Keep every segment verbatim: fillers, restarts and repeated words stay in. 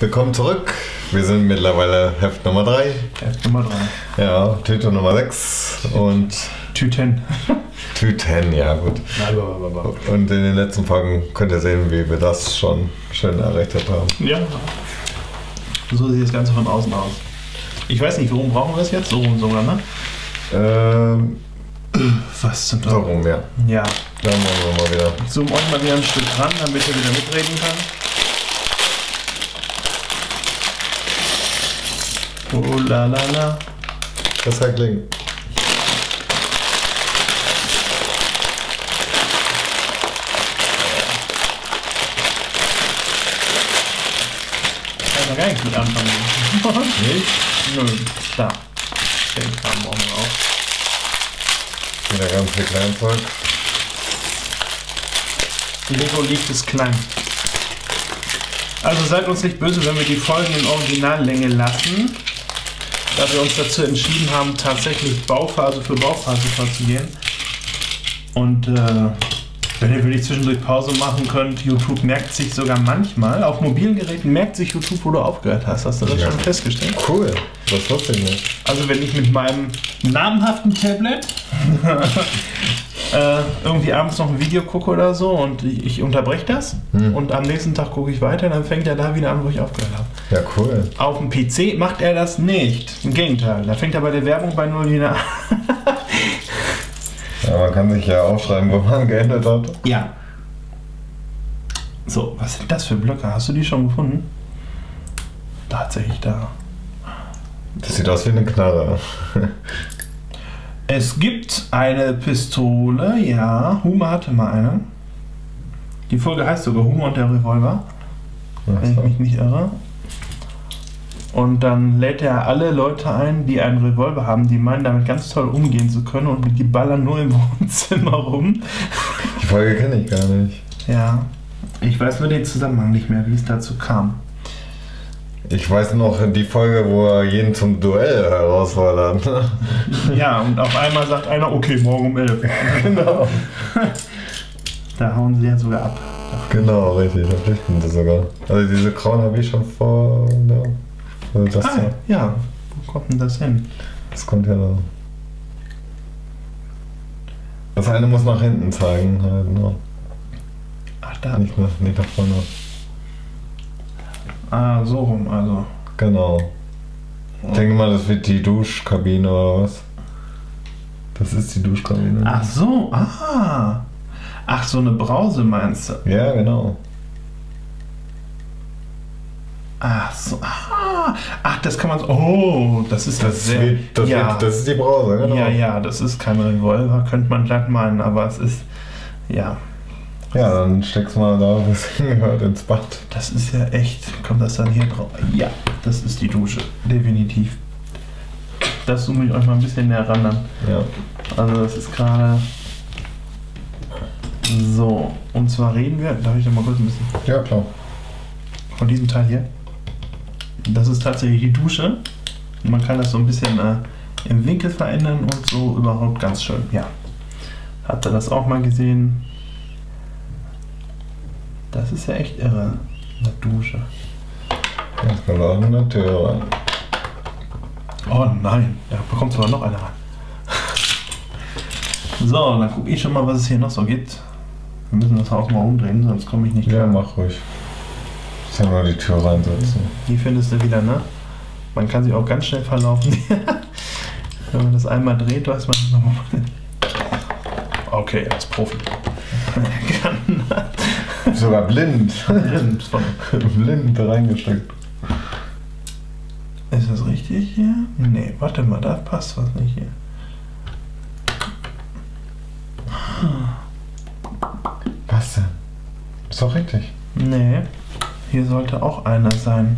Willkommen zurück. Wir sind mittlerweile Heft Nummer drei. Heft Nummer drei. Ja, Tüte Nummer sechs und... Tüten. Tüten, ja gut. Und in den letzten Folgen könnt ihr sehen, wie wir das schon schön errichtet haben. Ja. So sieht das Ganze von außen aus. Ich weiß nicht, warum brauchen wir das jetzt? So rum sogar, ne? Ähm... Was zum Teufel? So rum, ja. Ja. Dann machen wir mal wieder. Ich zoome euch mal wieder ein Stück ran, damit ihr wieder mitreden könnt. Oh la la la. Das hat klingen. Ich kann da gar nichts mit anfangen. Nicht? Nö. Da. Den kam morgen auch. Wieder ganz viel Kleinzeug. Lego liegt es klein. Also seid uns nicht böse, wenn wir die Folgen in Originallänge lassen. Da wir uns dazu entschieden haben, tatsächlich Bauphase für Bauphase vorzugehen. Und äh, wenn ihr wirklich zwischendurch Pause machen könnt, YouTube merkt sich sogar manchmal, auf mobilen Geräten merkt sich YouTube, wo du aufgehört hast. Hast du das ja schon festgestellt? Cool, das wusste ich nicht. Also wenn ich mit meinem namhaften Tablet äh, irgendwie abends noch ein Video gucke oder so und ich, ich unterbreche das hm. und am nächsten Tag gucke ich weiter, dann fängt er da wieder an, wo ich aufgehört habe. Ja, cool. Auf dem P C macht er das nicht. Im Gegenteil, da fängt er bei der Werbung bei null wieder an. Ja, man kann sich ja aufschreiben, wo man geendet hat. Ja. So, was sind das für Blöcke? Hast du die schon gefunden? Tatsächlich da. Das sieht aus wie eine Knarre. Es gibt eine Pistole, ja. Huma hatte mal eine. Die Folge heißt sogar Huma und der Revolver. Wenn ich mich nicht irre. Und dann lädt er alle Leute ein, die einen Revolver haben, die meinen, damit ganz toll umgehen zu können, und die ballern nur im Wohnzimmer rum. Die Folge kenne ich gar nicht. Ja, ich weiß nur den Zusammenhang nicht mehr, wie es dazu kam. Ich weiß noch die Folge, wo er jeden zum Duell herausfordert. Ja, und auf einmal sagt einer, okay, morgen um elf. Genau. Da hauen sie ja sogar ab. Genau, richtig, da flüchten sie sogar. Also diese Krone habe ich schon vor... Ja. Also das ah, da. Ja, wo kommt denn das hin? Das kommt ja da. Das eine muss nach hinten zeigen, halt, ne? Ach, da. Nicht nach, nicht nach vorne. Ah, so rum, also. Genau. Ich denke mal, das wird die Duschkabine oder was? Das ist die Duschkabine. Ach so, ah. Ach, so eine Brause meinst du? Ja, genau. Ach so, ah, ach, das kann man so, oh, das ist das, das sehr, wird, das, ja. wird, das ist die Brause, genau. Ja, ja, das ist kein Revolver, könnte man glatt meinen, aber es ist, ja. Ja, dann steck's mal da, wo es hingehört, ins Bad. Das ist ja echt, kommt das dann hier drauf? Ja, das ist die Dusche, definitiv. Das zoome ich euch mal ein bisschen näher ran dann. Ja. Also das ist gerade, so, und zwar reden wir, darf ich da mal kurz ein bisschen? Ja, klar. Von diesem Teil hier. Das ist tatsächlich die Dusche. Man kann das so ein bisschen äh, im Winkel verändern und so überhaupt ganz schön. Ja. Habt ihr das auch mal gesehen? Das ist ja echt irre. Eine Dusche. Jetzt kommt auch eine Tür rein. Oh nein, da bekommt aber noch eine rein. So, dann gucke ich schon mal, was es hier noch so gibt. Wir müssen das Haus mal umdrehen, sonst komme ich nicht klar. Ja, mach ruhig. Ich kann nur die Tür reinsetzen. Die findest du wieder, ne? Man kann sie auch ganz schnell verlaufen. Wenn man das einmal dreht, weiß man nicht nochmal. Okay, als Profi. Sogar blind. Blind. Blind reingesteckt. Ist das richtig hier? Nee, warte mal, da passt was nicht hier. Was denn? Ist doch richtig. Nee. Hier sollte auch einer sein.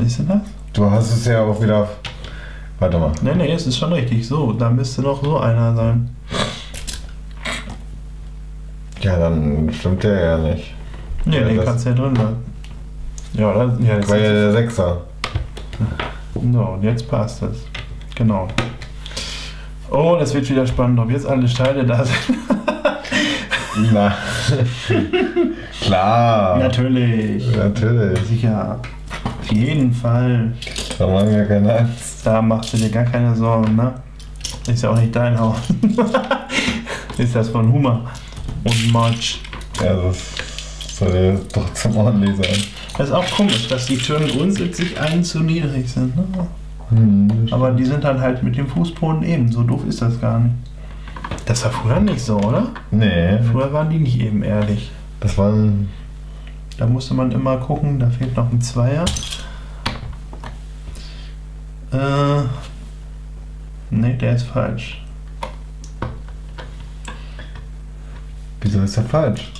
Siehst du das? Du hast es ja auch wieder... Warte mal. Nee, nee, es ist schon richtig. So, da müsste noch so einer sein. Ja, dann stimmt der ja nicht. Nee, den kannst du ja drin lassen. Ja, das, ja, das war ja der Sechser. So, und jetzt passt das. Genau. Oh, das wird wieder spannend, ob jetzt alle Steine da sind. Na, klar. Natürlich. Natürlich. Sicher. Auf jeden Fall. Da machen wir keine Angst. Da machst du dir gar keine Sorgen, ne? Ist ja auch nicht dein Haus. Ist das von Hummer und March. Ja, das soll ja doch zum Ordentlich sein. Das ist auch komisch, dass die Türen grundsätzlich allen zu niedrig sind, ne? Hm, aber die sind dann halt mit dem Fußboden eben. So doof ist das gar nicht. Das war früher nicht so, oder? Nee. Früher waren die nicht eben ehrlich. Das waren... Da musste man immer gucken, da fehlt noch ein Zweier. Äh... Ne, der ist falsch. Wieso ist der falsch?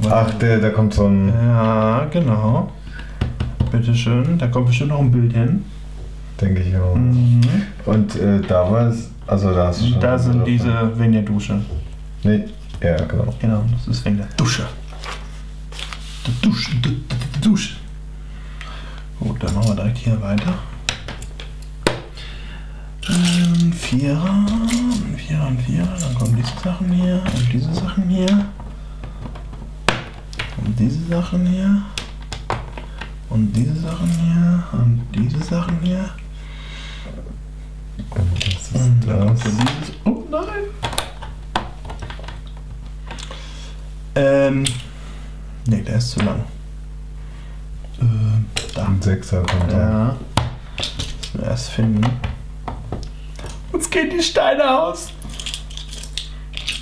Was? Ach, der, da kommt so ein... Ja, genau. Bitteschön, da kommt bestimmt noch ein Bild hin. Denke ich auch. Mhm. Und äh, damals, also da hast du schon... Da sind diese drin. Wegen der Dusche. Nee, ja, genau. Genau, das ist wegen der Dusche. Der Dusche, der Dusche. Gut, dann machen wir direkt hier weiter. Ein Vierer, ein Vierer, ein Vierer, dann kommen diese Sachen hier und diese Sachen hier. Und diese Sachen hier. Und diese Sachen hier und diese Sachen hier. Und das ist und dann das. Kommt dieses. Oh nein! Ähm. Ne, der ist zu lang. Äh, da. Ein Sechser kommt da. Ja. Das müssen wir erst finden. Uns geht die Steine aus.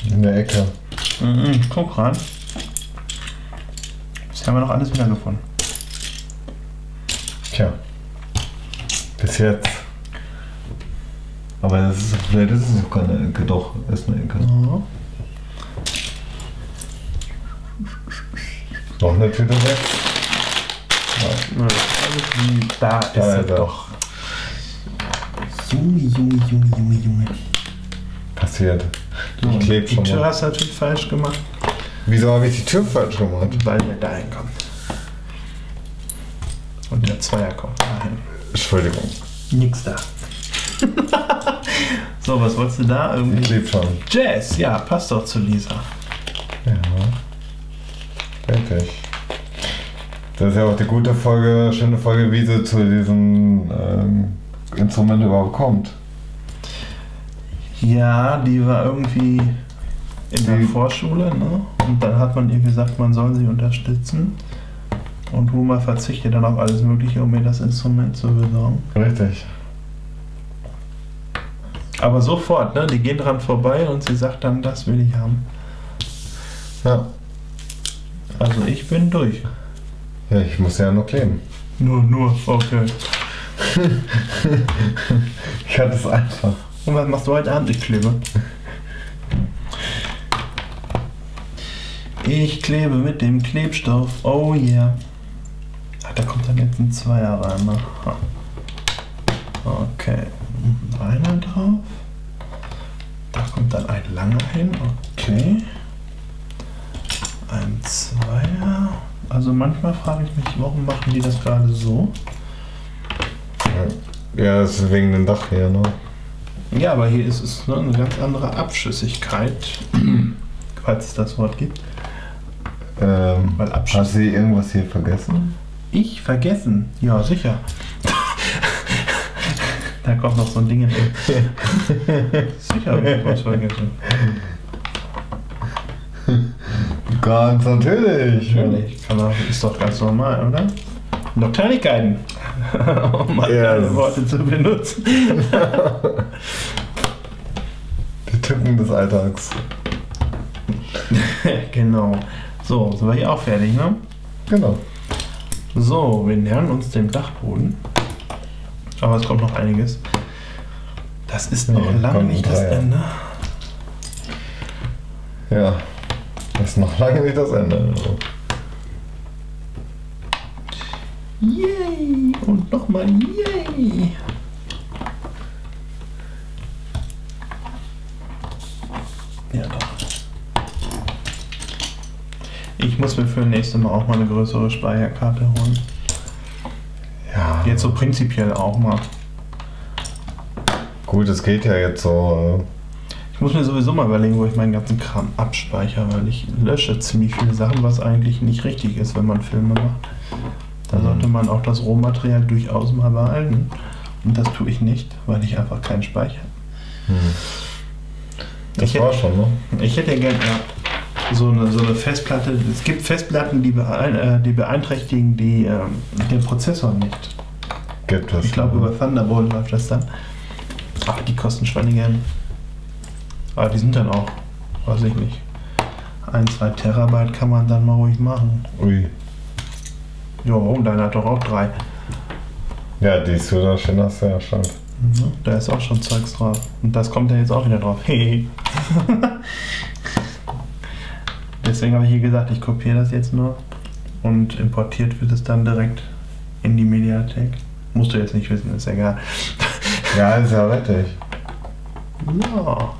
In der Ecke. Mhm, guck rein. Bisher haben wir noch alles wiedergefunden. Tja. Bis jetzt. Aber das ist, vielleicht ist es auch keine Ecke. Doch, ist eine Ecke. Mhm. Noch eine Tüte weg. Ja. Da ist er doch. Junge, Junge, Junge, Junge, Junge. Passiert. Ich kleb schon mal. Die Tür hast du natürlich falsch gemacht. Wieso habe ich die Tür falsch gemacht? Weil der da hinkommt. Und der Zweier kommt dahin. Entschuldigung. Nix da. So, was wolltest du da irgendwie? Ich kleb schon. Jazz, ja, passt doch zu Lisa. Ja. Fertig. Das ist ja auch die gute Folge, schöne Folge, wie sie zu diesem ähm, Instrument überhaupt kommt. Ja, die war irgendwie in der Vorschule, ne? Und dann hat man ihr gesagt, man soll sie unterstützen. Und Huma verzichtet dann auf alles Mögliche, um ihr das Instrument zu besorgen. Richtig. Aber sofort, ne? Die gehen dran vorbei und sie sagt dann, das will ich haben. Ja. Also ich bin durch. Ja, ich muss ja noch kleben. Nur, nur, okay. Ich hatte es einfach. Und was machst du heute Abend? Ich klebe. Ich klebe mit dem Klebstoff. Oh yeah. Ach, da kommt dann jetzt ein Zweier rein. Ne? Okay. Einer drauf. Da kommt dann ein langer hin. Okay. Ein Zweier. Also manchmal frage ich mich, warum machen die das gerade so? Ja, das ist wegen dem Dach hier, ne? Ja, aber hier ist es ne, eine ganz andere Abschüssigkeit, falls es das Wort gibt. Ähm, Weil hast du irgendwas hier vergessen? Ich vergessen? Ja, sicher. Da kommt noch so ein Ding hin. Sicher habe ich was vergessen. Ganz natürlich. Natürlich. Aber ist doch ganz normal, oder? Noch Kleinigkeiten. Um mal yes. Keine Worte zu benutzen. Die Tücken des Alltags. Genau. So, sind wir hier auch fertig, ne? Genau. So, wir nähern uns dem Dachboden. Aber es kommt noch einiges. Das ist noch nee, lange nicht das Ende. Ja. Das ist noch lange nicht das Ende. Yay! Und nochmal yay! Ja doch. Ich muss mir für das nächste Mal auch mal eine größere Speicherkarte holen. Ja. Jetzt so prinzipiell auch mal. Gut, es geht ja jetzt so. Ich muss mir sowieso mal überlegen, wo ich meinen ganzen Kram abspeichere, weil ich lösche ziemlich viele Sachen, was eigentlich nicht richtig ist, wenn man Filme macht. Da sollte man auch das Rohmaterial durchaus mal behalten. Und das tue ich nicht, weil ich einfach keinen Speicher habe. Das war schon, ne? Ich hätte gerne so eine, so eine Festplatte. Es gibt Festplatten, die, beein, die beeinträchtigen die, ähm, den Prozessor nicht. Gibt es. Ich glaube, über Thunderbolt läuft das dann. Ach, die kosten Schweinegeld. Aber die sind dann auch, weiß ich nicht, ein, zwei Terabyte kann man dann mal ruhig machen. Ui. Jo, deiner hat doch auch drei. Ja, die ist so schön, hast du ja schon. Mhm, da ist auch schon Zeugs drauf. Und das kommt ja jetzt auch wieder drauf. Hey. Deswegen habe ich hier gesagt, ich kopiere das jetzt nur und importiert wird es dann direkt in die Mediathek. Musst du jetzt nicht wissen, ist egal. Ja, ist ja richtig. Ja.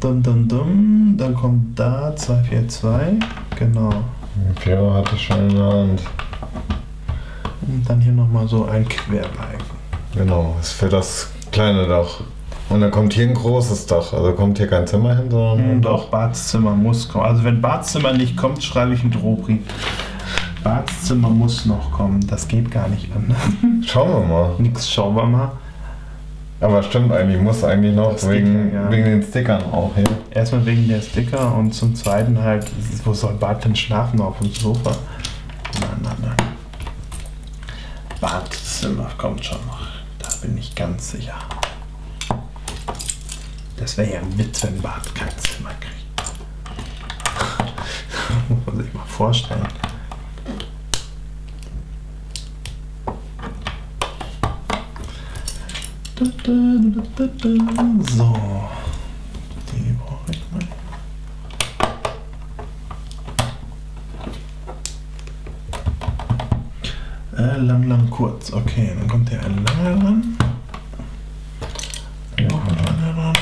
Dum, dum, dum. Dann kommt da zwei vier zwei, genau. Piero hatte schon in der Hand. Und dann hier nochmal so ein Querbalken. Genau, ist für das kleine Dach. Und dann kommt hier ein großes Dach, also kommt hier kein Zimmer hin, sondern... Mhm, doch, Barts Zimmer muss kommen. Also wenn Barts Zimmer nicht kommt, schreibe ich einen Drohbrief. Barts Zimmer muss noch kommen, das geht gar nicht anders. Schauen wir mal. Nix, schauen wir mal. Aber stimmt eigentlich, muss eigentlich noch wegen, ja. wegen den Stickern auch hin. Erstmal wegen der Sticker und zum zweiten halt, wo soll Bart denn schlafen, auf dem Sofa? Nein, nein, nein. Barts Zimmer kommt schon noch, da bin ich ganz sicher. Das wäre ja ein Witz, wenn Bart kein Zimmer kriegt. Muss man sich mal vorstellen. So, die brauche ich mal. Äh, lang, lang, kurz. Okay, dann kommt der ein langer ran. Dann noch ein langer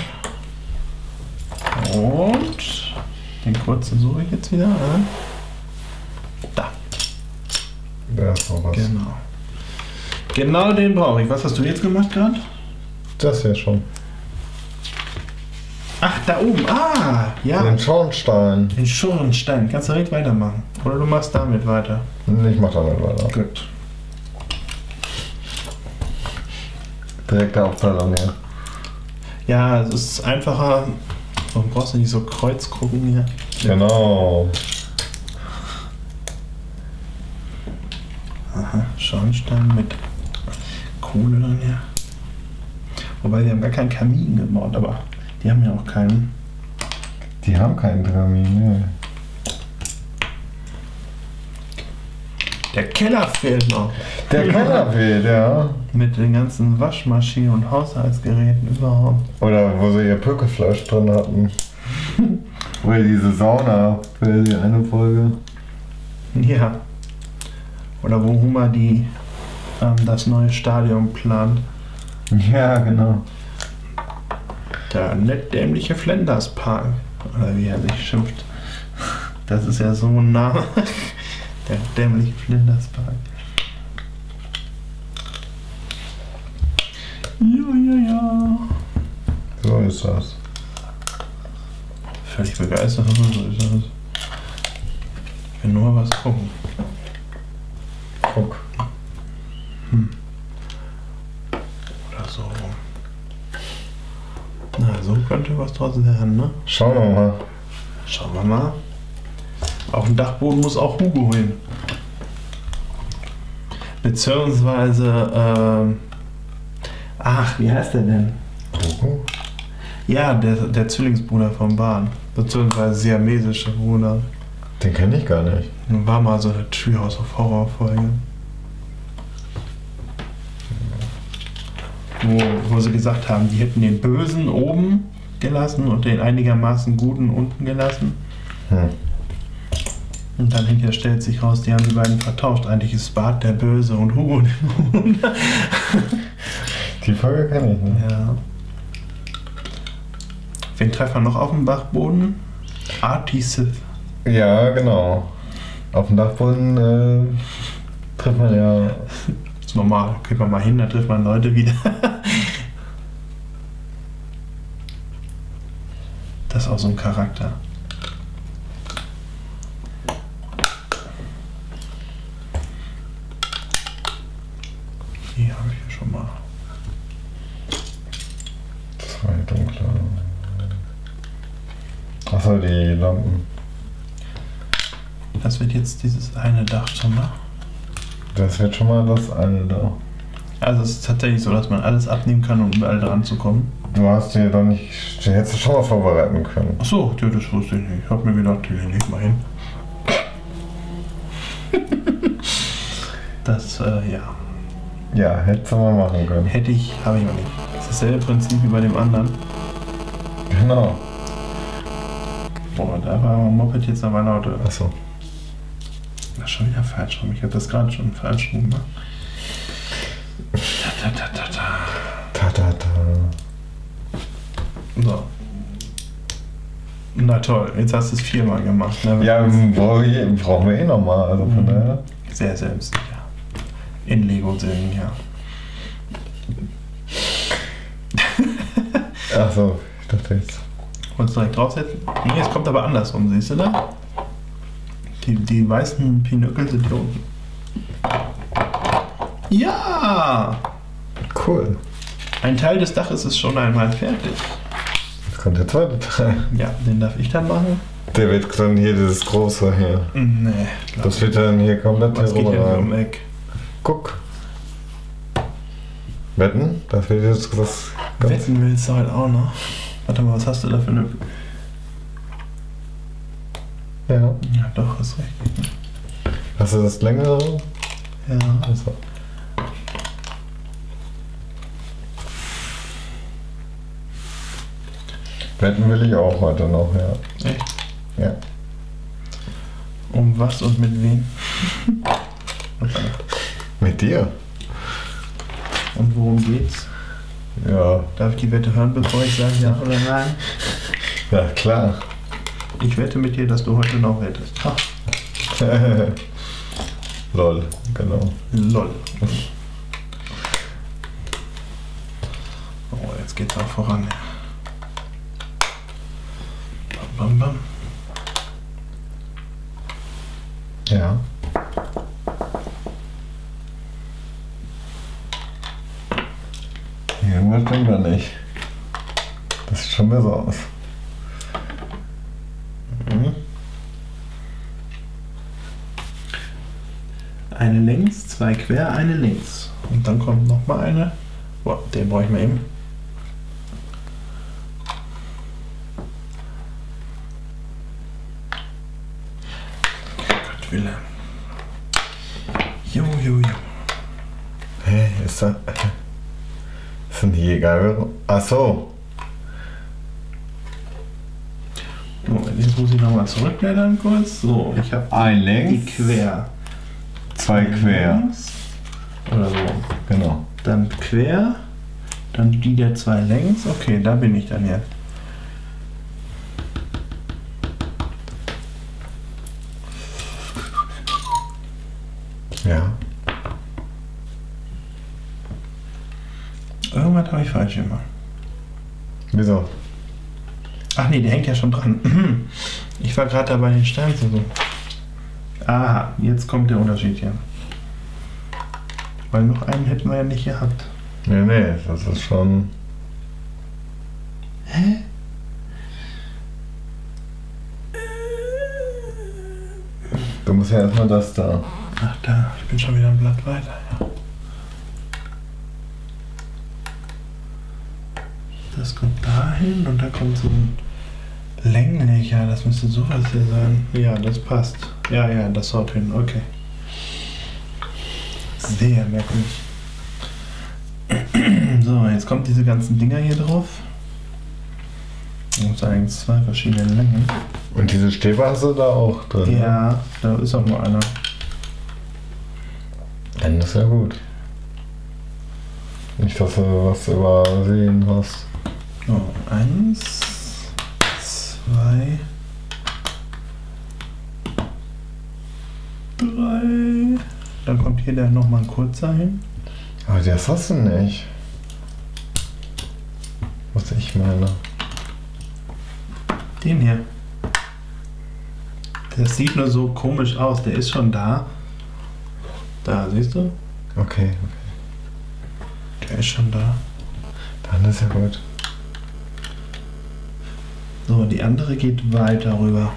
ran. Und den kurzen suche ich jetzt wieder. Äh. Da. Da ist noch was. Genau. Genau den brauche ich. Was hast du jetzt gemacht gerade? Das ja schon. Ach, da oben. Ah, ja. Den Schornstein. Den Schornstein. Kannst du direkt weitermachen. Oder du machst damit weiter. Ich mach damit weiter. Gut. Direkte Aufteilung, ja. Ja, es ist einfacher. Man brauchst du nicht so kreuz gucken hier. Genau. Aha, Schornstein mit Kohle dann ja. Wobei, die haben gar keinen Kamin gebaut, aber die haben ja auch keinen. Die haben keinen Kamin, ne? Der Keller fehlt noch. Der Keller fehlt, ja. Mit den ganzen Waschmaschinen und Haushaltsgeräten überhaupt. Oder wo sie ihr Pökelfleisch drin hatten. Oder diese Sauna für die eine Folge. Ja. Oder wo Homer die, ähm, das neue Stadion plant. Ja, genau. Der nett dämliche Flenderspark, oder wie er sich schimpft. Das ist ja so ein Name. Der dämliche Flenderspark. Ja, ja, ja. So ist das. Völlig begeistert, so ist das. Ich will nur was gucken. Guck. Hm. Na, so könnte was draußen werden, ne? Schauen wir mal. Schauen wir mal. Auf dem Dachboden muss auch Hugo hin. Beziehungsweise, ähm... ach, wie heißt der denn? Hugo? Ja, der, der Zwillingsbruder vom Bahn. Beziehungsweise siamesischer Bruder. Den kenne ich gar nicht. War mal so eine Treehouse of Horror-Folge. Wo, wo sie gesagt haben, die hätten den Bösen oben gelassen und den einigermaßen Guten unten gelassen. Hm. Und dann hinterher stellt sich raus, die haben die beiden vertauscht. Eigentlich ist Bart der Böse und Hugo der Gute. Die Folge kenne ich, ne? Ja. Wen treffen wir noch auf dem Dachboden? Artie Sith. Ja, genau. Auf dem Dachboden äh, trifft man ja... normal. Geht man mal hin, da trifft man Leute wieder. Das ist auch so ein Charakter. Die habe ich ja schon mal. Zwei dunkle. Achso, die Lampen. Das wird jetzt dieses eine Dach schon mal. Das wird schon mal das eine Dach. Also es ist tatsächlich so, dass man alles abnehmen kann, um überall dran zu kommen. Du hast dir doch nicht... Die hättest du schon mal vorbereiten können. Achso, ja, das wusste ich nicht. Ich hab mir gedacht, die lege ich mal hin. Das, äh, ja. Ja, hättest du mal machen können. Hätte ich, habe ich mal nicht. Das ist dasselbe Prinzip wie bei dem anderen. Genau. Boah, da war mein Moped jetzt aber lauter. Achso. Das ist schon wieder falsch rum. Ich habe das gerade schon falsch rum gemacht. Ta ta ta ta. Ta ta ta. So. Na toll, jetzt hast du es viermal gemacht. Ne? Ja, brauchen brauch wir eh nochmal. Also von mhm. daher. Sehr selbstsicher. In Lego-Sinn, ja. Achso, ich dachte jetzt. Wolltest du direkt draufsetzen? Nee, es kommt aber andersrum, siehst du da? Die, die weißen Pinöckel sind hier unten. Ja! Cool. Ein Teil des Daches ist schon einmal fertig. Jetzt kommt der zweite Teil. Ja, den darf ich dann machen. Der wird dann hier dieses große hier. Nee. Das wird dann hier komplett hier rum. Um Eck. Guck. Wetten? Das wird jetzt was. Wetten willst du halt auch noch. Warte mal, was hast du da für eine... Ja. Ja, doch, hast recht. Hast du das längere? Ja. Also. Wetten will ich auch heute noch, ja. Echt? Ja. Um was und mit wem? Mit dir. Und worum geht's? Ja. Darf ich die Wette hören, bevor ich sage ja oder nein? Ja, klar. Ich wette mit dir, dass du heute noch wettest. Ha. Lol, genau. Lol. Oh, jetzt geht's auch voran. Bam, bam, bam. Ja. Irgendwas bringt er nicht. Das sieht schon besser aus. Eine längs, zwei quer, eine links. Und dann kommt nochmal eine. Boah, den brauche ich mal eben. Gott Wille. Jo, jo, jo. Hä, hey, ist da... Sind die egal? Ach so. Moment, jetzt muss ich nochmal zurückblättern kurz. So, ich habe ein längs, die quer. Zwei quer. Oder so. Genau. Dann quer, dann die der zwei längs. Okay, da bin ich dann jetzt. Ja. Irgendwas habe ich falsch gemacht. Wieso? Ach nee, der hängt ja schon dran. Ich war gerade dabei, den Stein zu suchen. Aha, jetzt kommt der Unterschied hier. Weil noch einen hätten wir ja nicht gehabt. Nee, nee, das ist schon... Hä? Du musst ja erstmal das da. Ach da, ich bin schon wieder ein Blatt weiter, ja. Das kommt dahin und da kommt so ein... Länglicher, das müsste sowas hier sein. Ja, das passt. Ja, ja, das haut hin, okay. Sehr merkwürdig. So, jetzt kommt diese ganzen Dinger hier drauf. Und eigentlich zwei verschiedene Längen. Und diese Stäbe hast du da auch drin? Ja, da ist auch nur einer. Dann ist ja gut. Nicht, dass du was übersehen hast. So, eins. Drei. Drei. Dann kommt hier dann nochmal ein kurzer hin. Aber das hast du nicht. Was ich meine. Den hier. Der sieht nur so komisch aus. Der ist schon da. Da, siehst du? Okay, okay. Der ist schon da. Dann ist ja gut. So, die andere geht weiter rüber.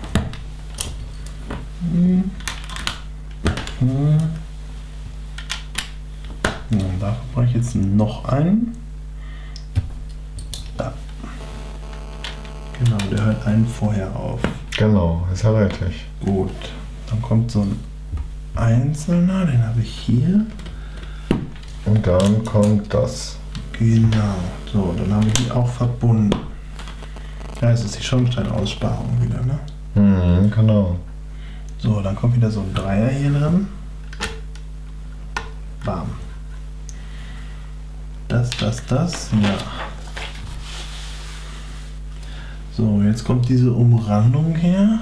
Hm. Hm. Und dafür brauche ich jetzt noch einen. Da. Genau, der hört einen vorher auf. Genau, ist ja richtig. Gut, dann kommt so ein einzelner, den habe ich hier. Und dann kommt das. Genau, so, dann habe ich die auch verbunden. Ja, es ist die Schornsteinaussparung wieder, ne? Mhm, genau. So, dann kommt wieder so ein Dreier hier drin. Bam. Das, das, das, ja. So, jetzt kommt diese Umrandung her.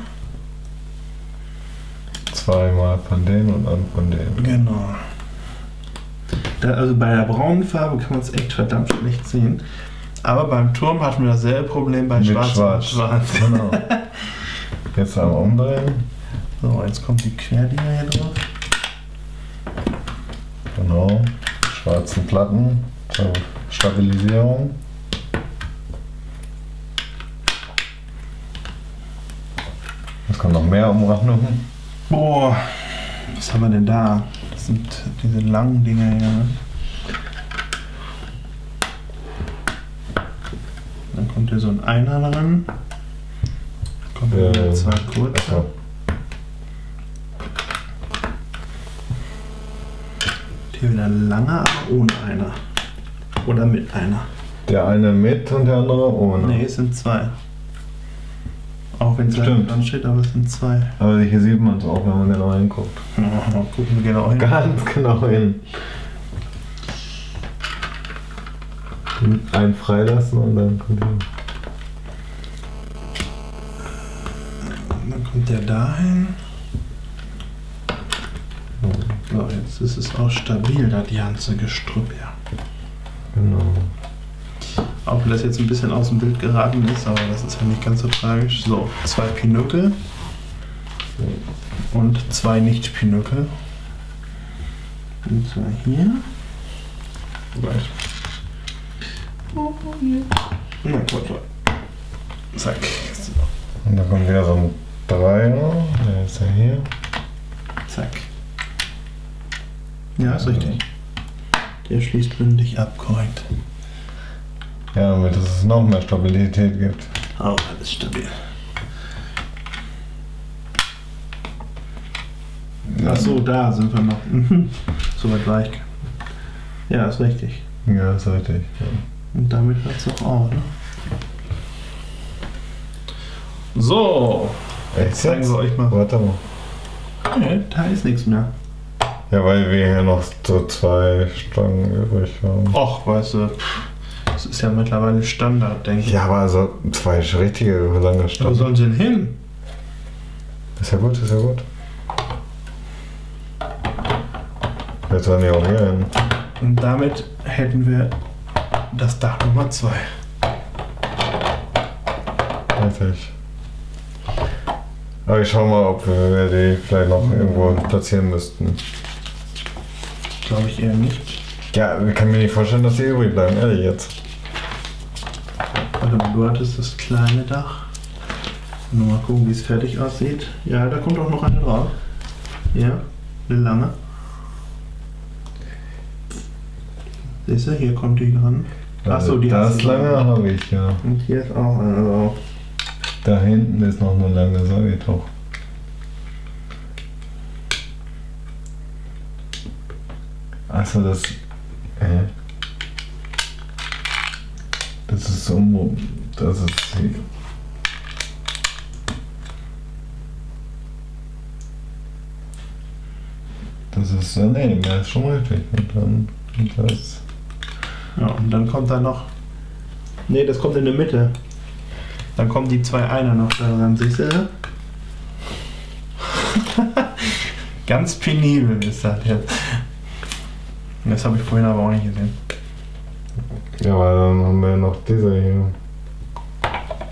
Zweimal von denen und dann von denen. Genau. Da, also bei der braunen Farbe kann man es echt verdammt schlecht sehen. Aber beim Turm hatten wir dasselbe Problem bei Schwarz. Schwarz. Schwarz. Genau. Jetzt einmal umdrehen. So, jetzt kommt die Querdinger hier drauf. Genau. Schwarzen Platten zur Stabilisierung. Jetzt kommen noch mehr Umrandungen. Boah, was haben wir denn da? Das sind diese langen Dinger hier. Dann kommt hier so ein Einer dran. Dann kommt hier äh, zwei kurze. Okay. Hier wieder ein langer, aber ohne einer. Oder mit einer. Der eine mit und der andere ohne. Ne, es sind zwei. Auch wenn es dran steht, aber es sind zwei. Aber hier sieht man es auch, wenn man genau hinguckt. Ja, gucken wir genau hin. Ganz genau hin. Einen freilassen und dann kommt der. Dann kommt der dahin. So, jetzt ist es auch stabil, da die ganze Gestrüpp, ja. Genau. Auch wenn das jetzt ein bisschen aus dem Bild geraten ist, aber das ist ja nicht ganz so tragisch. So, zwei Pinöckel und zwei Nicht-Pinöckel. Und zwar hier. Weit. Oh, hier. Na, gut, gut. Zack. So. Und dann kommt wieder so ein Dreier. Der ist ja hier. Zack. Ja, ist richtig. Der schließt bündig ab, korrekt. Ja, damit es noch mehr Stabilität gibt. Auch alles stabil. Achso, da sind wir noch. So weit war ich. Ja, ist richtig. Ja, ist richtig. Ja. Und damit hört es auch auf, ne? So. Jetzt zeigen wir euch mal. Warte mal. Okay, da ist nichts mehr. Ja, weil wir hier noch so zwei Stangen übrig haben. Och, weißt du, das ist ja mittlerweile Standard, denke ich. Ja, aber also zwei richtige lange Stangen. Wo sollen sie denn hin? Ist ja gut, ist ja gut. Jetzt sollen die auch hier hin. Und damit hätten wir das Dach Nummer zwei. Richtig. Aber ich schau mal, ob wir die vielleicht noch irgendwo platzieren müssten. Glaube ich eher nicht. Ja, ich kann mir nicht vorstellen, dass die übrig bleiben, ehrlich jetzt. Warte mal, du hattest das kleine Dach. Nur mal gucken, wie es fertig aussieht. Ja, da kommt auch noch eine drauf. Ja, eine lange. Siehst du, hier kommt die dran. Achso, die hast du. Das lange habe ich, ja. Und hier ist auch eine drauf. Da hinten ist noch eine lange, sag ich doch. Achso, das. Hä? Äh, das ist so. Das ist. Hier. Das ist. Ja, nee, das ist schon richtig. Und dann. Und das. Ja, und dann kommt da noch. Nee, das kommt in der Mitte. Dann kommen die zwei Einer noch da dran, siehst du? Ganz penibel ist das jetzt. Das habe ich vorhin aber auch nicht gesehen. Ja, aber dann haben wir ja noch diese hier.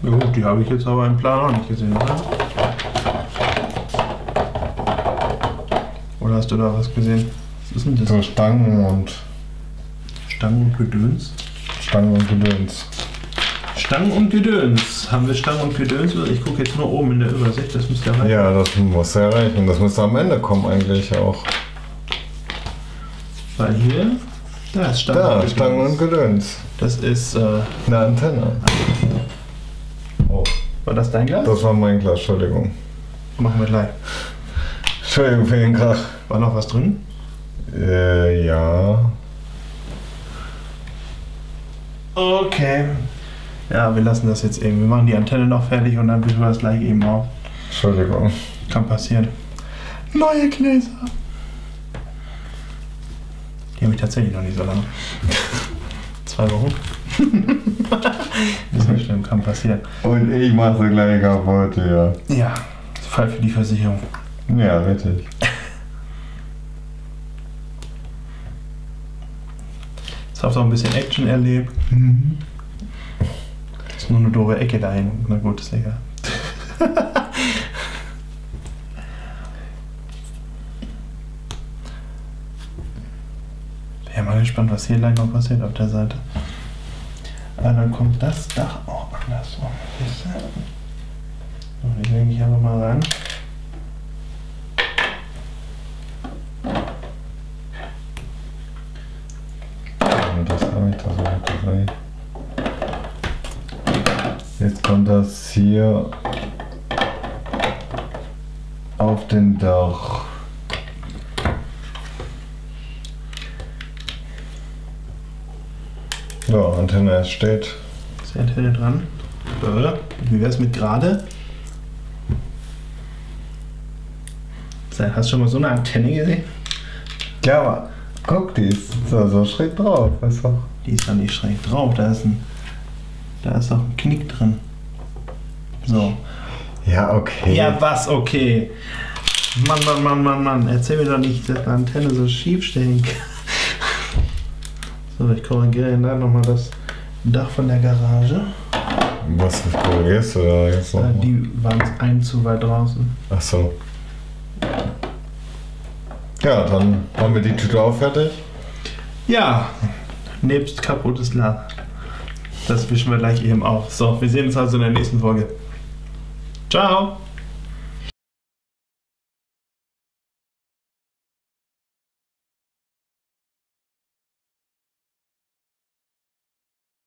Ja gut, die habe ich jetzt aber im Plan auch nicht gesehen, oder? Oder hast du da was gesehen? Was ist denn das? So Stangen und... Stangen und Gedöns? Stangen und Gedöns. Stangen und Gedöns. Haben wir Stangen und Gedöns? Ich gucke jetzt nur oben in der Übersicht, das müsste ja reichen. Ja, das muss ja reichen. Das müsste am Ende kommen eigentlich auch. Weil hier... Da ist Stangen, da, und, Stangen Gedöns. und Gedöns. Das ist... Äh, eine Antenne. Oh. War das dein Glas? Das war mein Glas, Entschuldigung. Machen wir gleich. Entschuldigung für den Krach. War noch was drin? Äh, ja. Okay. Ja, wir lassen das jetzt eben. Wir machen die Antenne noch fertig und dann bitten wir das gleich eben auf. Entschuldigung. Kann passieren. Neue Gläser. Die habe ich tatsächlich noch nicht so lange. Zwei Wochen. Ist nicht schlimm, kann passieren. Und ich mache sie gleich kaputt, ja. Ja, Fall für die Versicherung. Ja, richtig. Jetzt habt ihr auch ein bisschen Action erlebt. Mhm. Ist nur eine doofe Ecke dahin. Na gut, ist egal. Ich bin mal gespannt, was hier gleich noch passiert auf der Seite. Ah, dann kommt das Dach auch anders rum. So, die lege ich einfach mal rein. Jetzt kommt das hier auf den Dach. Ja, Antenne steht. Ist die Antenne dran? Wie wär's mit gerade? Hast du schon mal so eine Antenne gesehen? Ja, aber guck, die ist so, so schräg drauf, weißt du? Die ist dann nicht schräg drauf, da ist ein, da ist auch ein Knick drin. So. Ja, okay. Ja, was, okay. Mann, Mann, Mann, Mann, Mann. Erzähl mir doch nicht, dass eine Antenne so schief stehen kann. So, ich korrigiere dann da nochmal das Dach von der Garage. Was korrigierst du da jetzt noch? Die waren ein zu weit draußen. Ach so. Ja, dann haben wir die Tüte auch fertig. Ja, nebst kaputtes Glas. Das wischen wir gleich eben auf. So, wir sehen uns also in der nächsten Folge. Ciao!